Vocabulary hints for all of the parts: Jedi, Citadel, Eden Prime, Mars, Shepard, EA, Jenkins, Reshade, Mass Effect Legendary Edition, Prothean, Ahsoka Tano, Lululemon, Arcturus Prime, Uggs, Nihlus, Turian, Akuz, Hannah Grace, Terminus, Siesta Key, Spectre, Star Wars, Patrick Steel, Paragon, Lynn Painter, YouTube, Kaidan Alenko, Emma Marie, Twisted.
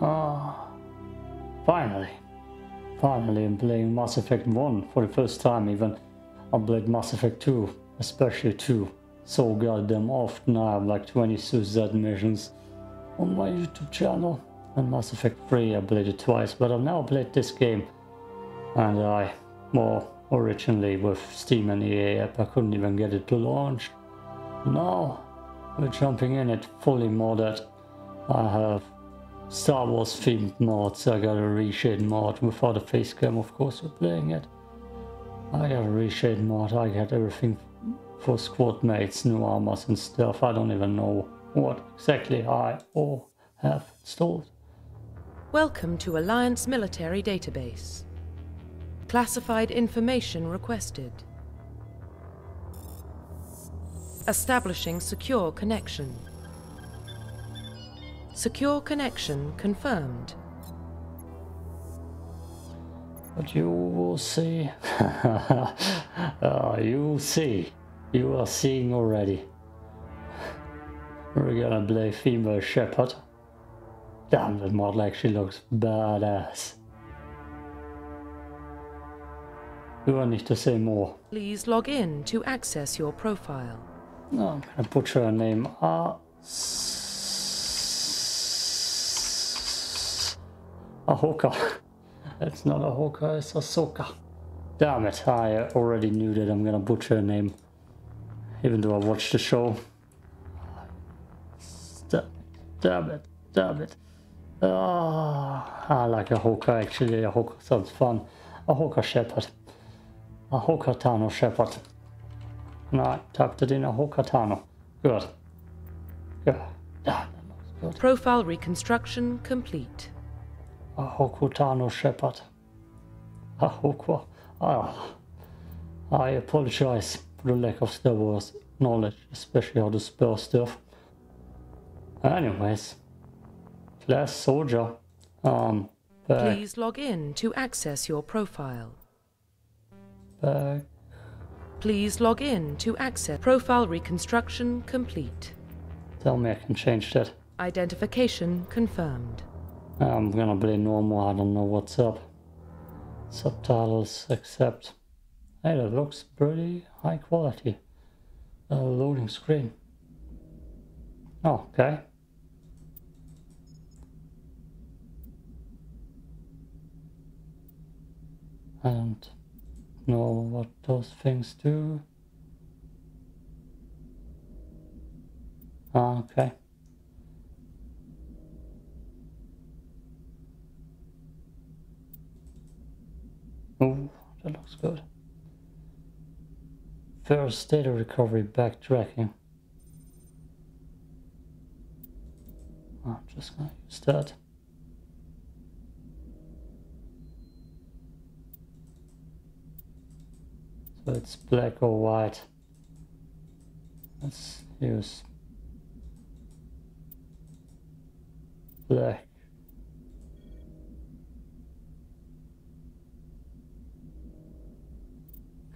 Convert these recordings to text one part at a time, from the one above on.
Ah, finally. Finally, I'm playing Mass Effect 1 for the first time even. I played Mass Effect 2, especially 2, so goddamn often. I have like 20 suicide missions on my YouTube channel. And Mass Effect 3, I played it twice, but I've never played this game. And I, well, originally with Steam and EA app, I couldn't even get it to launch. Now, we're jumping in it fully modded. I have Star Wars themed mods. I got a reshade mod without a face cam, of course, we're playing it. I got a reshade mod, I got everything for squad mates, new armors and stuff. I don't even know what exactly I or have installed. Welcome to Alliance Military Database. Classified information requested. Establishing secure connection. Secure connection confirmed. But you will see. You'll see. You are seeing already. We're gonna play female Shepard. Damn, that model actually looks badass. Do I need to say more? Please log in to access your profile. No, I'm gonna butcher her name. Ahsoka. It's not Ahsoka, it's Ahsoka. Damn it, I already knew that I'm gonna butcher her name. Even though I watched the show. Damn it. I like Ahsoka actually. Ahsoka sounds fun. Ahsoka Shepard. Ahsoka Tano Shepard. And I typed it in Ahsoka Tano. Good. Good. Damn, that looks good. Profile reconstruction complete. Ahsoka Tano Shepard. Ahsoka. I apologize for the lack of Star Wars knowledge, especially how to spell stuff. Anyways, class soldier. Please log in to access your profile. Please log in to access profile reconstruction complete. Tell me I can change that. Identification confirmed. I'm gonna play normal. I don't know what's up. Subtitles accept. Hey, that looks pretty high quality. Loading screen. Oh, okay. I don't know what those things do. Ah, okay. Oh, that looks good. First data recovery backtracking. I'm just gonna use that. So it's black or white. Let's use black.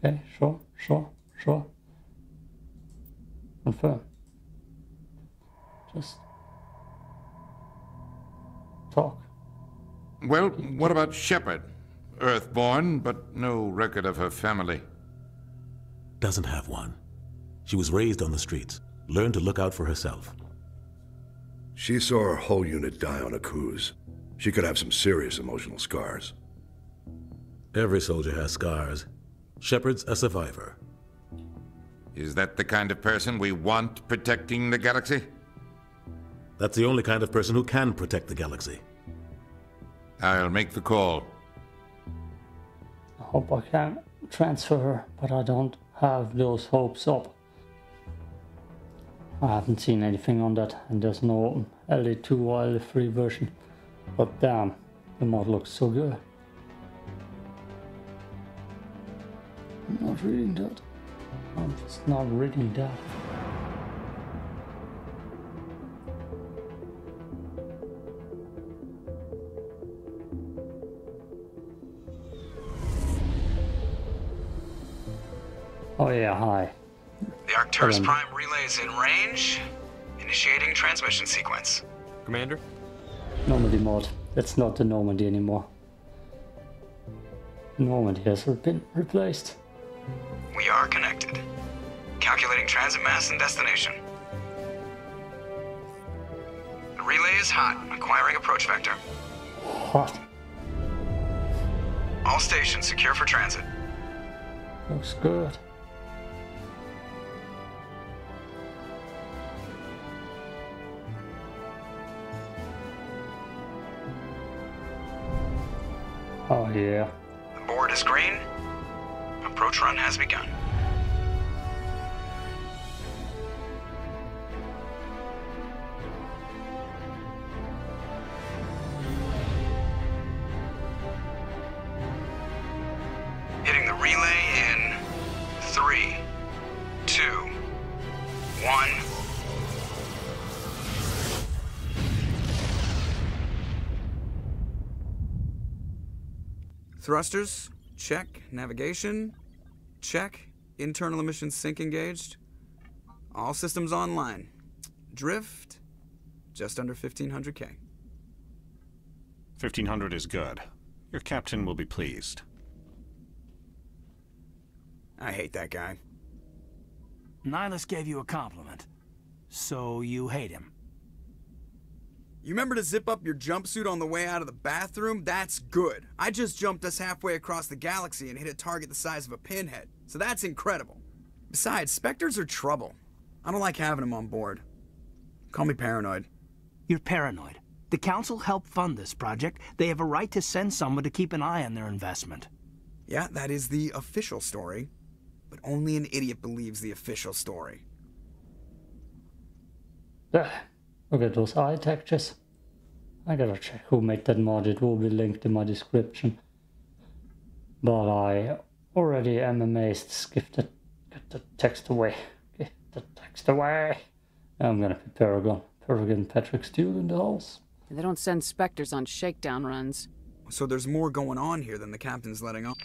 Okay, sure. Confirm. Just talk. Well, what about Shepard? Earthborn, but no record of her family. Doesn't have one. She was raised on the streets, learned to look out for herself. She saw her whole unit die on Akuz. She could have some serious emotional scars. Every soldier has scars. Shepard's a survivor. Is that the kind of person we want protecting the galaxy? That's the only kind of person who can protect the galaxy. I'll make the call. I hope I can transfer her, but I don't have those hopes up. I haven't seen anything on that, and there's no LE2 or LE3 version. But damn, the mod looks so good. I'm not reading that. I'm just not reading that. Oh yeah, hi. The Arcturus Prime relay is in range. Initiating transmission sequence. Commander? Normandy mod. It's not the Normandy anymore. Normandy has been replaced. We are connected. Calculating transit mass and destination. The relay is hot. Acquiring approach vector. Hot. All stations secure for transit. Looks good. Oh yeah. The board is green. Approach run has begun. Hitting the relay in 3, 2, 1. Thrusters, check. Navigation, check. Internal emission sync engaged. All systems online. Drift, just under 1,500K. 1,500 is good. Your captain will be pleased. I hate that guy. Nihlus gave you a compliment. So you hate him. You remember to zip up your jumpsuit on the way out of the bathroom? That's good. I just jumped us halfway across the galaxy and hit a target the size of a pinhead, so that's incredible. Besides, Spectres are trouble. I don't like having them on board. Call me paranoid. You're paranoid. The Council helped fund this project. They have a right to send someone to keep an eye on their investment. Yeah, that is the official story. But only an idiot believes the official story. Yeah. Look at those eye textures. I gotta check who made that mod. It will be linked in my description. But I already am amazed. Give the text away. Give the text away. I'm gonna be Paragon. Paragon Patrick Steel in the house. And they don't send Spectres on shakedown runs. So there's more going on here than the captain's letting on.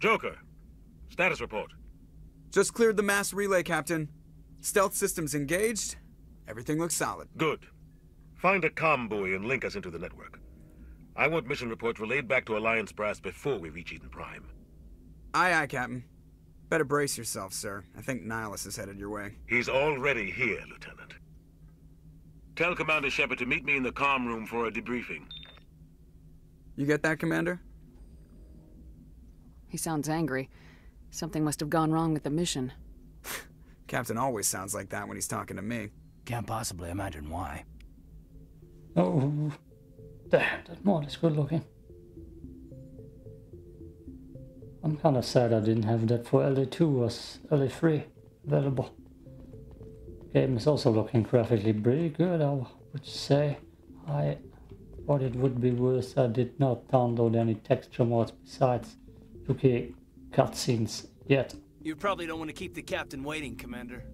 Joker, status report. Just cleared the mass relay, Captain. Stealth systems engaged. Everything looks solid. Good. Find a comm buoy and link us into the network. I want mission reports relayed back to Alliance Brass before we reach Eden Prime. Aye, aye, Captain. Better brace yourself, sir. I think Nihlus is headed your way. He's already here, Lieutenant. Tell Commander Shepard to meet me in the comm room for a debriefing. You get that, Commander? He sounds angry. Something must have gone wrong with the mission. Captain always sounds like that when he's talking to me. Can't possibly imagine why. Oh, damn, that mod is good looking. I'm kind of sad I didn't have that for LA2 or LA3 available. Game is also looking graphically pretty good, I would say. I thought it would be worse. I did not download any texture mods besides 2K cutscenes yet. You probably don't want to keep the captain waiting, Commander.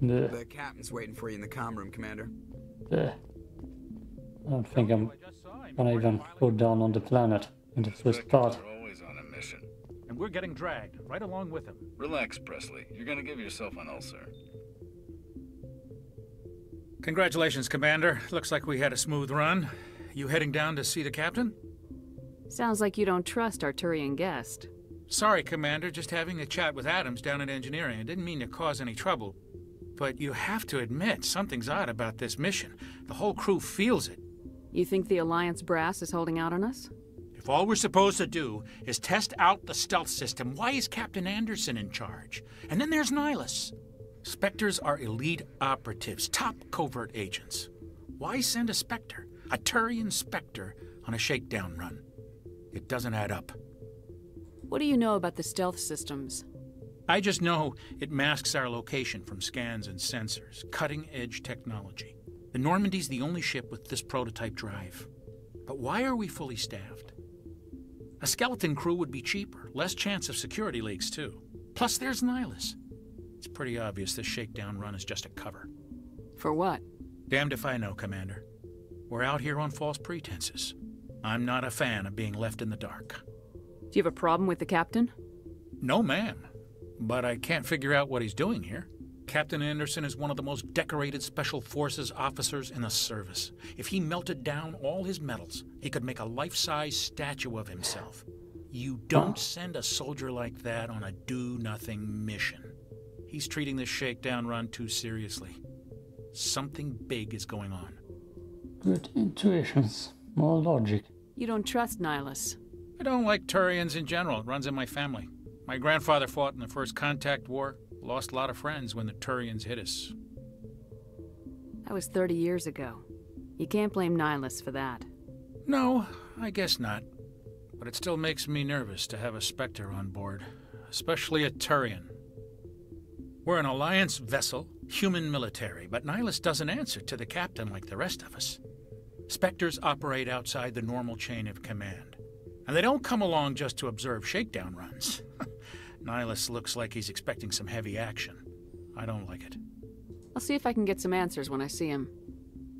The captain's waiting for you in the comm room, Commander. I don't think I'm gonna even go down on the planet in the first part. We're always on a mission, and we're getting dragged right along with him. Relax, Presley. You're gonna give yourself an ulcer. Congratulations, Commander. Looks like we had a smooth run. You heading down to see the captain? Sounds like you don't trust our Turian guest. Sorry, Commander. Just having a chat with Adams down in engineering. I didn't mean to cause any trouble. But you have to admit, something's odd about this mission. The whole crew feels it. You think the Alliance brass is holding out on us? If all we're supposed to do is test out the stealth system, why is Captain Anderson in charge? And then there's Nihlus. Spectres are elite operatives, top covert agents. Why send a Spectre, a Turian Spectre, on a shakedown run? It doesn't add up. What do you know about the stealth systems? I just know it masks our location from scans and sensors. Cutting-edge technology. The Normandy's the only ship with this prototype drive. But why are we fully staffed? A skeleton crew would be cheaper. Less chance of security leaks, too. Plus, there's Nihlus. It's pretty obvious this shakedown run is just a cover. For what? Damned if I know, Commander. We're out here on false pretenses. I'm not a fan of being left in the dark. Do you have a problem with the captain? No, ma'am. But I can't figure out what he's doing here. Captain Anderson is one of the most decorated Special Forces officers in the service. If he melted down all his medals, he could make a life-size statue of himself. You don't send a soldier like that on a do-nothing mission. He's treating this shakedown run too seriously. Something big is going on. Good intuitions. More logic. You don't trust Nihlus. I don't like Turians in general. It runs in my family. My grandfather fought in the First Contact War. Lost a lot of friends when the Turians hit us. That was 30 years ago. You can't blame Nihlus for that. No, I guess not. But it still makes me nervous to have a Spectre on board, especially a Turian. We're an Alliance vessel, human military, but Nihlus doesn't answer to the captain like the rest of us. Spectres operate outside the normal chain of command, and they don't come along just to observe shakedown runs. Nihlus looks like he's expecting some heavy action. I don't like it. I'll see if I can get some answers when I see him.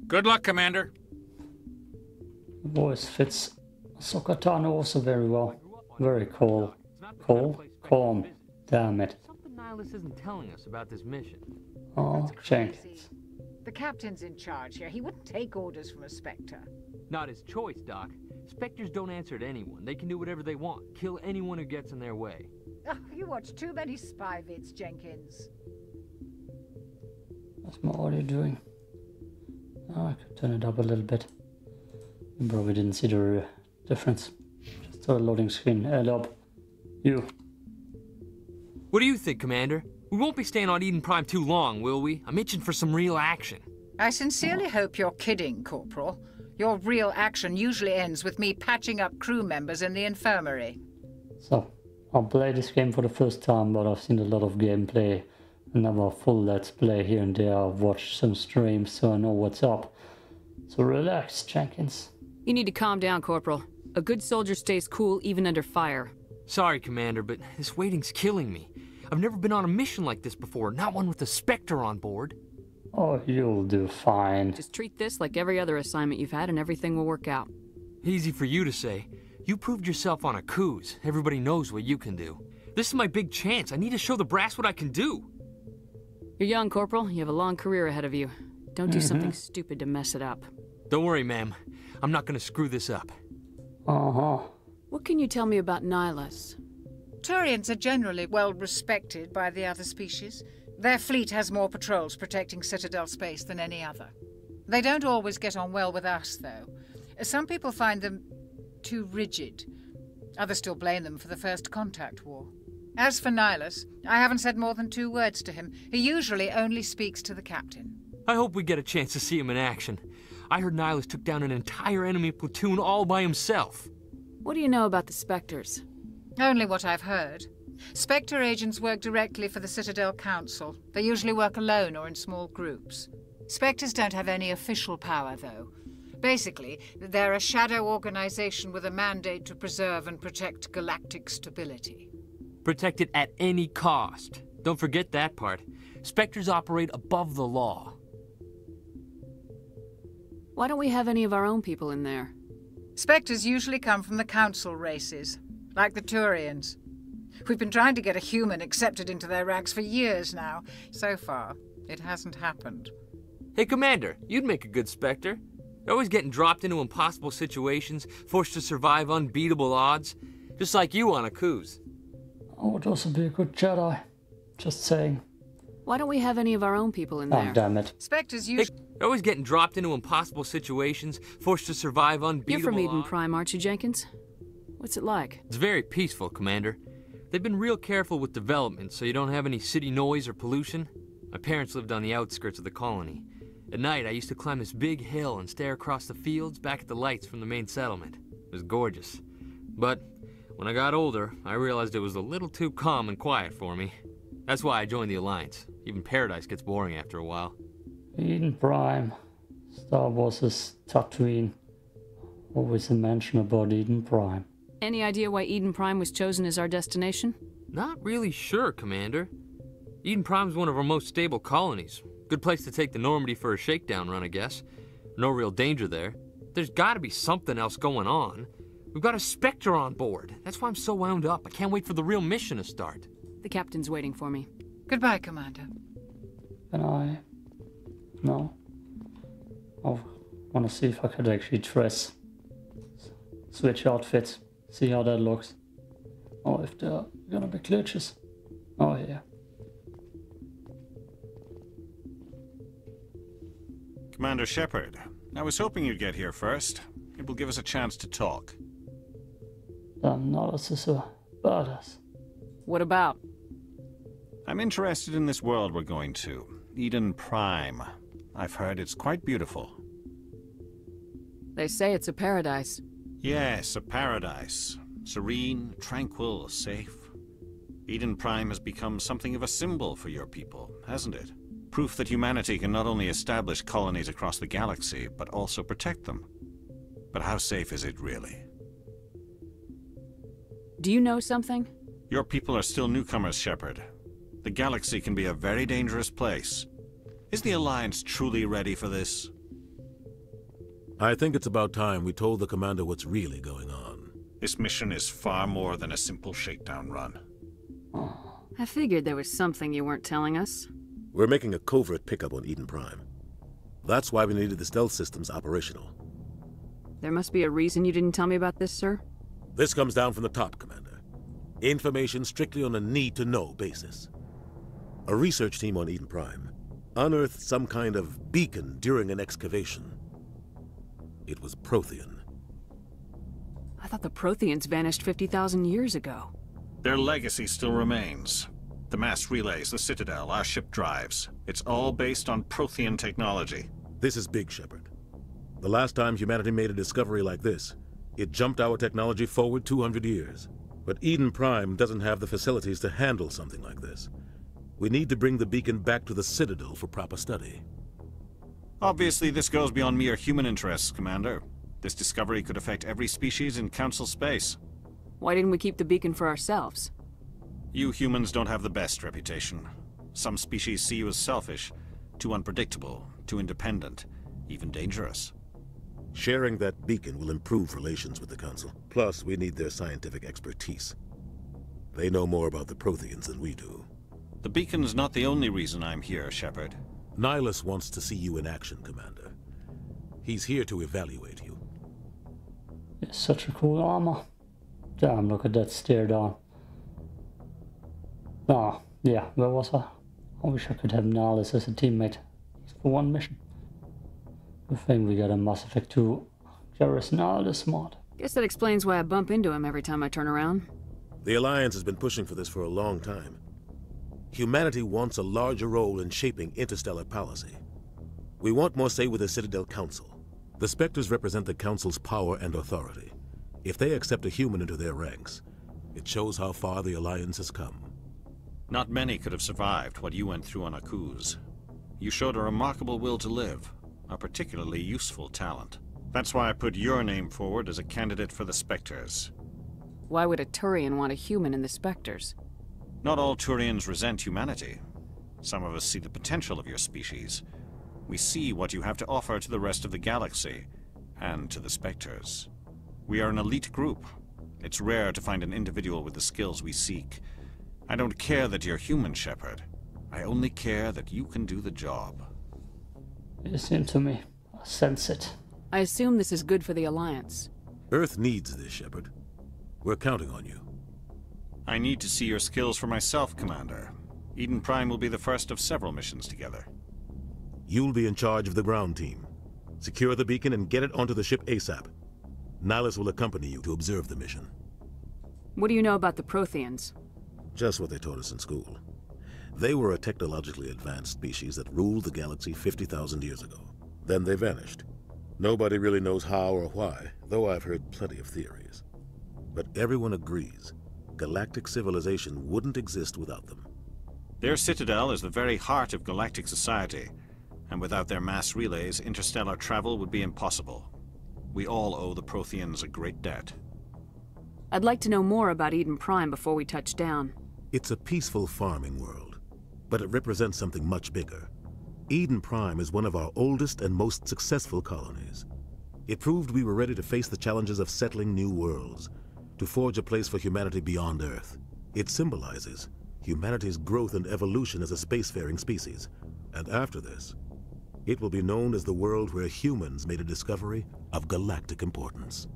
Good luck, Commander. Voice fits Ahsoka Tano also very well. Very cool. Cool? Calm. Damn it. Something Nihlus isn't telling us about this mission. Oh, Jenkins. The captain's in charge here. He wouldn't take orders from a Spectre. Not his choice, Doc. Spectres don't answer to anyone. They can do whatever they want. Kill anyone who gets in their way. Oh, you watch too many spy vids, Jenkins. What's my audio doing? Oh, I could turn it up a little bit. You probably didn't see the difference. Just saw a loading screen. Head up. You. What do you think, Commander? We won't be staying on Eden Prime too long, will we? I'm itching for some real action. I sincerely hope you're kidding, Corporal. Your real action usually ends with me patching up crew members in the infirmary. So, I'll play this game for the first time, but I've seen a lot of gameplay. Another full let's play here and there. I've watched some streams, so I know what's up. So relax, Jenkins. You need to calm down, Corporal. A good soldier stays cool even under fire. Sorry, Commander, but this waiting's killing me. I've never been on a mission like this before, not one with a Spectre on board. Oh, you'll do fine. Just treat this like every other assignment you've had and everything will work out. Easy for you to say. You proved yourself on Akuz. Everybody knows what you can do. This is my big chance. I need to show the brass what I can do. You're young, Corporal. You have a long career ahead of you. Don't do something stupid to mess it up. Don't worry, ma'am. I'm not going to screw this up. Uh-huh. What can you tell me about Nihlus? Turians are generally well respected by the other species. Their fleet has more patrols protecting Citadel space than any other. They don't always get on well with us, though. Some people find them too rigid. Others still blame them for the First Contact War. As for Nihlus, I haven't said more than 2 words to him. He usually only speaks to the captain. I hope we get a chance to see him in action. I heard Nihlus took down an entire enemy platoon all by himself. What do you know about the Spectres? Only what I've heard. Spectre agents work directly for the Citadel Council. They usually work alone or in small groups. Spectres don't have any official power, though. Basically, they're a shadow organization with a mandate to preserve and protect galactic stability. Protect it at any cost. Don't forget that part. Spectres operate above the law. Why don't we have any of our own people in there? Spectres usually come from the Council races, like the Turians. We've been trying to get a human accepted into their ranks for years now. So far, it hasn't happened. Hey, Commander, you'd make a good Spectre. You're always getting dropped into impossible situations, forced to survive unbeatable odds, just like you on Akuz. I would also be a good Jedi. Just saying. Why don't we have any of our own people in there? Oh, damn it. Spectres usually... You're always getting dropped into impossible situations, forced to survive unbeatable odds... You're from Eden Prime, aren't you, Jenkins? What's it like? It's very peaceful, Commander. They've been real careful with development, so you don't have any city noise or pollution. My parents lived on the outskirts of the colony. At night, I used to climb this big hill and stare across the fields back at the lights from the main settlement. It was gorgeous. But when I got older, I realized it was a little too calm and quiet for me. That's why I joined the Alliance. Even Paradise gets boring after a while. Eden Prime. Star Wars' Tatooine. Always a mention about Eden Prime. Any idea why Eden Prime was chosen as our destination? Not really sure, Commander. Eden Prime's one of our most stable colonies. Good place to take the Normandy for a shakedown run, I guess. No real danger there. There's gotta be something else going on. We've got a Spectre on board. That's why I'm so wound up. I can't wait for the real mission to start. The captain's waiting for me. Goodbye, Commander. Can I? No. I want to see if I could actually dress. Switch outfits. See how that looks. Or if they're gonna be glitches. Oh yeah. Commander Shepard, I was hoping you'd get here first. It will give us a chance to talk. I'm not as a badass. What about? I'm interested in this world we're going to. Eden Prime. I've heard it's quite beautiful. They say it's a paradise. Yes, a paradise. Serene, tranquil, safe. Eden Prime has become something of a symbol for your people, hasn't it? Proof that humanity can not only establish colonies across the galaxy, but also protect them. But how safe is it really? Do you know something? Your people are still newcomers, Shepard. The galaxy can be a very dangerous place. Is the Alliance truly ready for this? I think it's about time we told the Commander what's really going on. This mission is far more than a simple shakedown run. I figured there was something you weren't telling us. We're making a covert pickup on Eden Prime. That's why we needed the stealth systems operational. There must be a reason you didn't tell me about this, sir? This comes down from the top, Commander. Information strictly on a need-to-know basis. A research team on Eden Prime unearthed some kind of beacon during an excavation. It was Prothean. I thought the Protheans vanished 50,000 years ago. Their legacy still remains. The mass relays, the Citadel, our ship drives. It's all based on Prothean technology. This is big, Shepard. The last time humanity made a discovery like this, it jumped our technology forward 200 years. But Eden Prime doesn't have the facilities to handle something like this. We need to bring the beacon back to the Citadel for proper study. Obviously, this goes beyond mere human interests, Commander. This discovery could affect every species in Council space. Why didn't we keep the beacon for ourselves? You humans don't have the best reputation. Some species see you as selfish, too unpredictable, too independent, even dangerous. Sharing that beacon will improve relations with the Council. Plus, we need their scientific expertise. They know more about the Protheans than we do. The beacon's not the only reason I'm here, Shepard. Nihlus wants to see you in action, Commander. He's here to evaluate you. It's such a cool armor. Damn, look at that stare down. Ah, yeah, where was I? I wish I could have Nihlus as a teammate. Just for one mission. Good thing we got a Mass Effect 2. Jarrus Nihlus mod. Guess that explains why I bump into him every time I turn around. The Alliance has been pushing for this for a long time. Humanity wants a larger role in shaping interstellar policy. We want more say with the Citadel Council. The Spectres represent the Council's power and authority. If they accept a human into their ranks, it shows how far the Alliance has come. Not many could have survived what you went through on Akuz. You showed a remarkable will to live, a particularly useful talent. That's why I put your name forward as a candidate for the Spectres. Why would a Turian want a human in the Spectres? Not all Turians resent humanity. Some of us see the potential of your species. We see what you have to offer to the rest of the galaxy, and to the Spectres. We are an elite group. It's rare to find an individual with the skills we seek. I don't care that you're human, Shepard. I only care that you can do the job. Listen to me. I sense it. I assume this is good for the Alliance. Earth needs this, Shepard. We're counting on you. I need to see your skills for myself, Commander. Eden Prime will be the first of several missions together. You'll be in charge of the ground team. Secure the beacon and get it onto the ship ASAP. Nihlus will accompany you to observe the mission. What do you know about the Protheans? Just what they taught us in school. They were a technologically advanced species that ruled the galaxy 50,000 years ago. Then they vanished. Nobody really knows how or why, though I've heard plenty of theories. But everyone agrees, galactic civilization wouldn't exist without them. Their Citadel is the very heart of galactic society, and without their mass relays, interstellar travel would be impossible. We all owe the Protheans a great debt. I'd like to know more about Eden Prime before we touch down. It's a peaceful farming world, but it represents something much bigger. Eden Prime is one of our oldest and most successful colonies. It proved we were ready to face the challenges of settling new worlds, to forge a place for humanity beyond Earth. It symbolizes humanity's growth and evolution as a spacefaring species, And after this, it will be known as the world where humans made a discovery of galactic importance.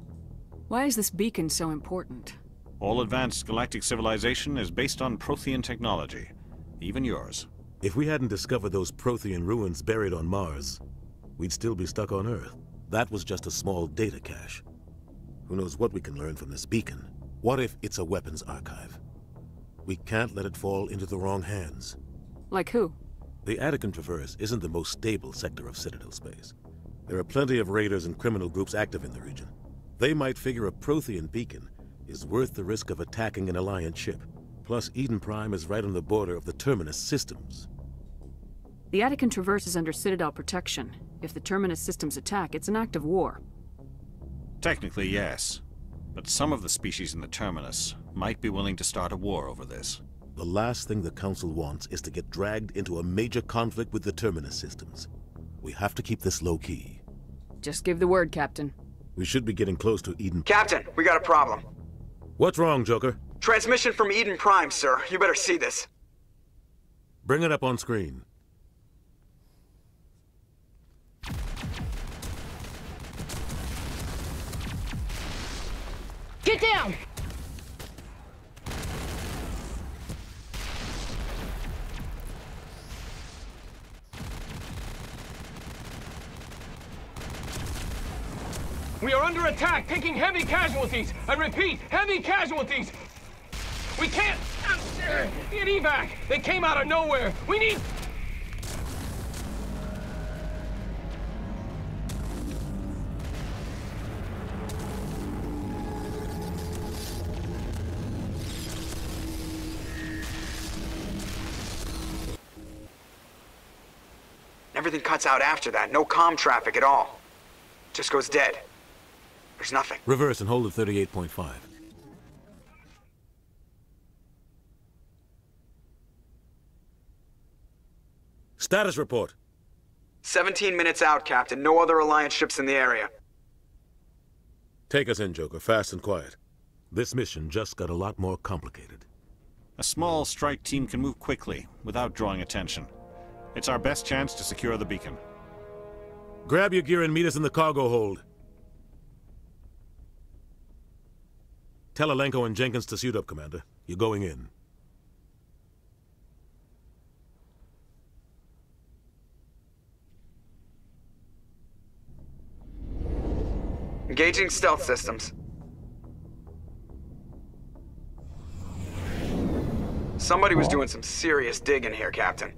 Why is this beacon so important? All advanced galactic civilization is based on Prothean technology, even yours. If we hadn't discovered those Prothean ruins buried on Mars, we'd still be stuck on Earth. That was just a small data cache. Who knows what we can learn from this beacon? What if it's a weapons archive? We can't let it fall into the wrong hands. Like who? The Attican Traverse isn't the most stable sector of Citadel space. There are plenty of raiders and criminal groups active in the region. They might figure a Prothean beacon is worth the risk of attacking an Alliance ship. Plus, Eden Prime is right on the border of the Terminus systems. The Attican Traverse is under Citadel protection. If the Terminus systems attack, it's an act of war. Technically, yes. But some of the species in the Terminus might be willing to start a war over this. The last thing the Council wants is to get dragged into a major conflict with the Terminus systems. We have to keep this low-key. Just give the word, Captain. We should be getting close to Eden. Captain, we got a problem. What's wrong, Joker? Transmission from Eden Prime, sir. You better see this. Bring it up on screen. Get down! We are under attack, taking heavy casualties. I repeat, heavy casualties. We can't get evac. They came out of nowhere. We need... Everything cuts out after that. No comm traffic at all. Just goes dead. There's nothing. Reverse and hold at 38.5. Status report. 17 minutes out, Captain. No other Alliance ships in the area. Take us in, Joker. Fast and quiet. This mission just got a lot more complicated. A small strike team can move quickly without drawing attention. It's our best chance to secure the beacon. Grab your gear and meet us in the cargo hold. Tell Alenko and Jenkins to suit up, Commander. You're going in. Engaging stealth systems. Somebody was doing some serious digging here, Captain.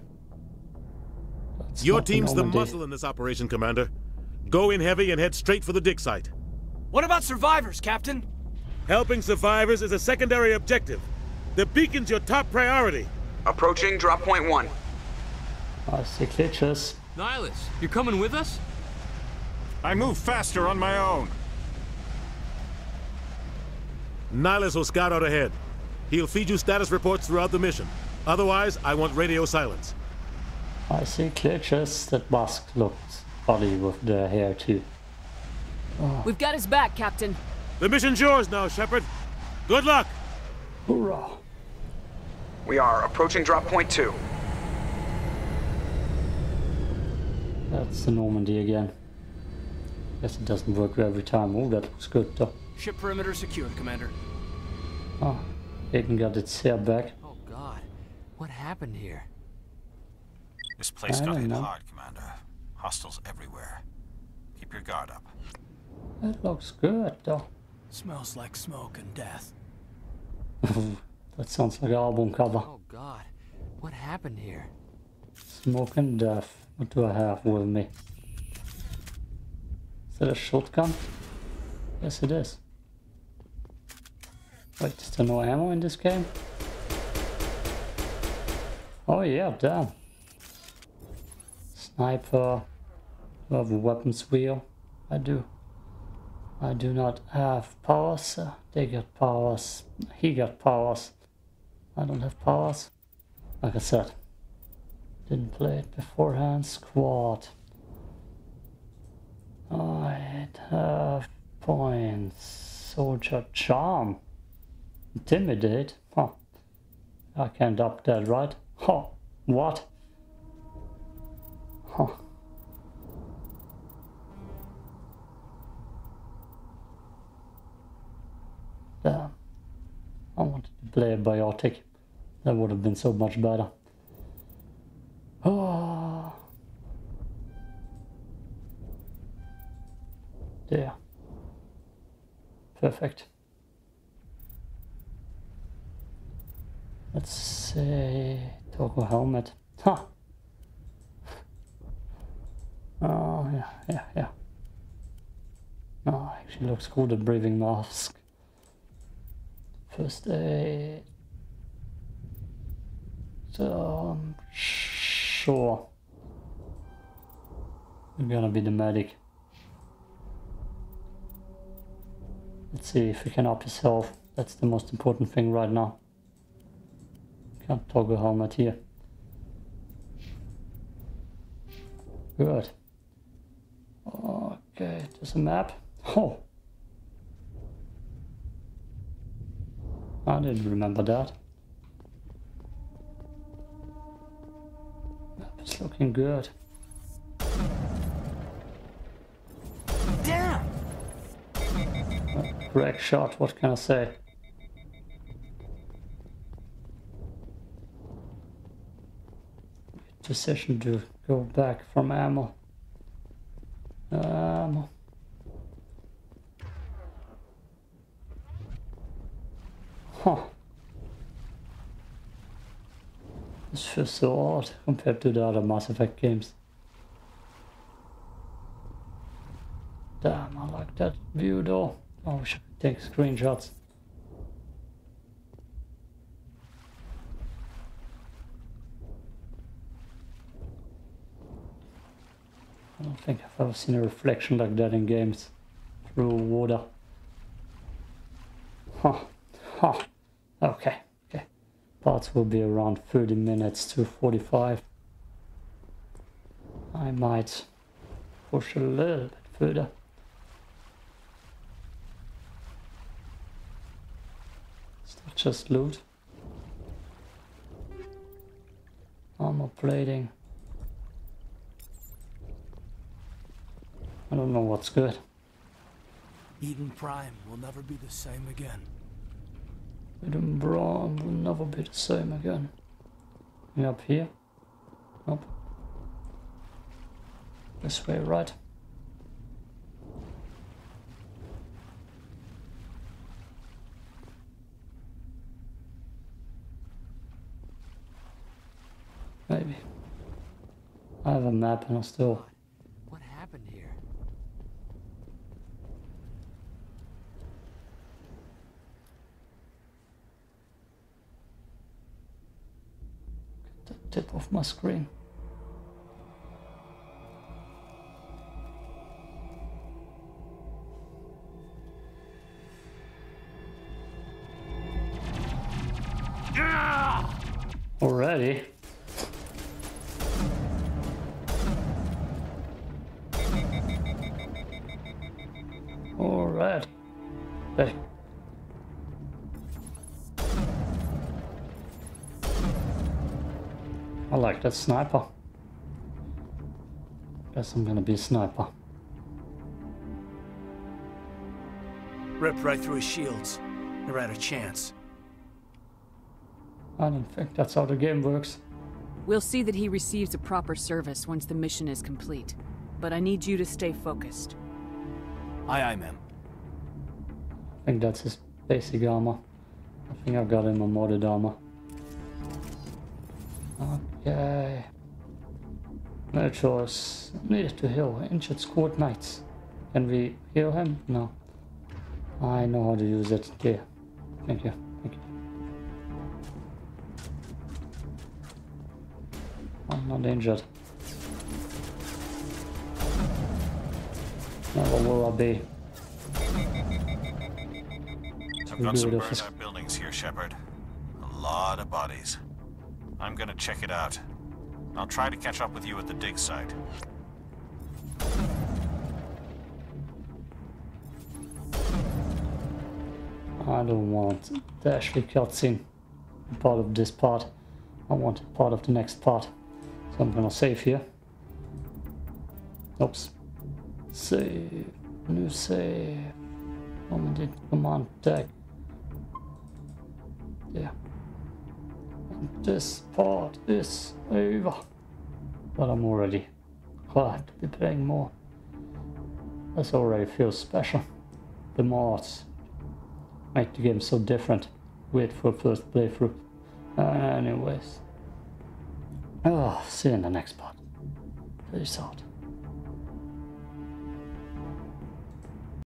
Your team's the muscle in this operation, Commander. Go in heavy and head straight for the dig site. What about survivors, Captain? Helping survivors is a secondary objective. The beacon's your top priority. Approaching drop point 1. Oh, 6 inches. Nihlus, you're coming with us? I move faster on my own. Nihlus will scout out ahead. He'll feed you status reports throughout the mission. Otherwise, I want radio silence. I see glitches. That mask looks funny with the hair, too. Oh. We've got his back, Captain. The mission's yours now, Shepard. Good luck! Hoorah! We are approaching drop point 2. That's the Normandy again. Guess it doesn't work every time. Oh, that looks good, though. Ship perimeter secured, Commander. Oh, Eden got its hair back. Oh, God. What happened here? This place got hit hard, Commander. Hostiles everywhere. Keep your guard up. That looks good, though. Smells like smoke and death. That sounds like an album cover. Oh God, what happened here? Smoke and death. What do I have with me? Is that a shotgun? Yes, it is. Wait, is there no ammo in this game? Oh yeah, damn. Sniper. Do I have a weapons wheel? I do. I do not have powers. They got powers. He got powers. I don't have powers. Like I said, didn't play it beforehand. Squad. I have points. Soldier charm. Intimidate. Huh. I can't up that, right? Huh. What? Huh. Damn. I wanted to play a biotic. That would have been so much better. Oh. Yeah. Perfect. Let's say Toko helmet. Huh. Oh yeah, yeah, yeah. Oh, actually looks cool, the breathing mask. First aid. So sure. I'm gonna be the medic. Let's see if we can up his health. That's the most important thing right now. Can't toggle helmet here. Good. Okay, there's a map. Oh! I didn't remember that. Map is looking good. Damn! Crack shot, what can I say? Decision to go back from ammo. Huh. This feels so odd compared to the other Mass Effect games. Damn, I like that view though. Oh, we should take screenshots. I don't think I've ever seen a reflection like that in games through water. Huh. Huh. Okay. Okay. Parts will be around 30 minutes to 45. I might push a little bit further. It's not just loot. Armor plating. I don't know what's good. Eden Prime will never be the same again. Eden Prime will never be the same again. Are up here? Nope. This way, right? Maybe. I have a map and I still... Tip off my screen. Yeah! Already? All right. Hey. I like that sniper. Guess I'm gonna be a sniper. Ripped right through his shields. Never had a chance. I don't think that's how the game works. We'll see that he receives a proper service once the mission is complete. But I need you to stay focused. Aye, aye, ma'am. I think that's his basic armor. I think I've got him a modded armor. Okay. No choice. Needed to heal. Injured squad mates. Can we heal him? No. I know how to use it. Yeah. Thank you. Thank you. I'm not injured. Never will I be. I've got some burned out buildings here, Shepard. A lot of bodies. I'm gonna check it out. I'll try to catch up with you at the dig site. I don't want the Ashley cutscene part of this part. I want part of the next part. So I'm gonna save here. Oops. Save. New save. Did command tech. Yeah. And this part is over. But I'm already glad to be playing more. This already feels special. The mods make the game so different. Wait for first playthrough. Anyways. Oh, see you in the next part. Peace out.